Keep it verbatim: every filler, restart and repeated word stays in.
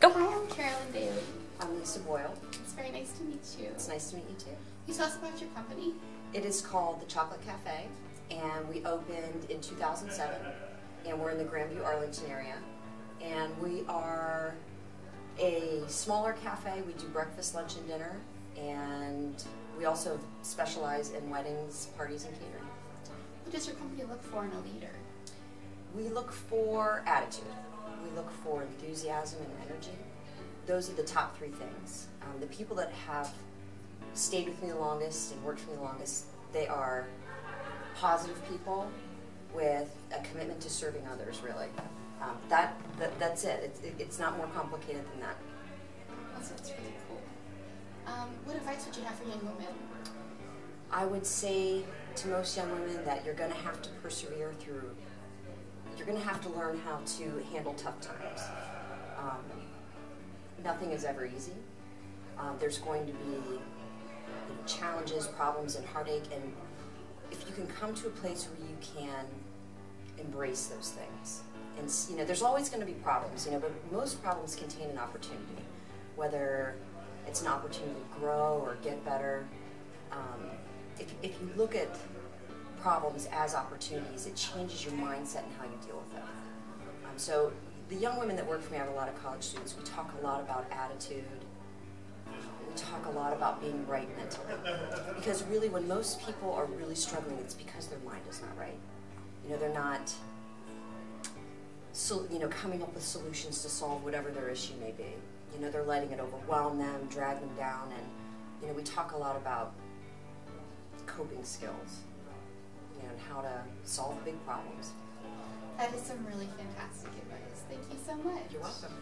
Go. Hi, I'm Carolyn Bailey. I'm Lisa Boyle. It's very nice to meet you. It's nice to meet you too. You tell us about your company. It is called the Chocolate Cafe, and we opened in two thousand seven, and we're in the Grandview Arlington area, and we are a smaller cafe. We do breakfast, lunch, and dinner, and we also specialize in weddings, parties, and catering. What does your company look for in a leader? We look for attitude. We look for enthusiasm and energy. Those are the top three things. Um, the people that have stayed with me the longest and worked for me the longest, they are positive people with a commitment to serving others, really. Um, that, that that's it. It's, it. it's not more complicated than that. That's, that's really cool. Um, what advice would you have for young women? I would say to most young women that you're going to have to persevere through. You're going to have to learn how to handle tough times. Um, nothing is ever easy. Um, there's going to be you know, challenges, problems, and heartache. And if you can come to a place where you can embrace those things, and you know, there's always going to be problems, you know, but most problems contain an opportunity. Whether it's an opportunity to grow or get better, um, if if you look at problems as opportunities, it changes your mindset and how you deal with them. Um, so the young women that work for me, I have a lot of college students, we talk a lot about attitude, we talk a lot about being right mentally. Because really when most people are really struggling, it's because their mind is not right. You know, they're not so, you know, coming up with solutions to solve whatever their issue may be. You know, they're letting it overwhelm them, drag them down, and you know, we talk a lot about coping skills. And how to solve big problems. That is some really fantastic advice. Thank you so much. You're welcome.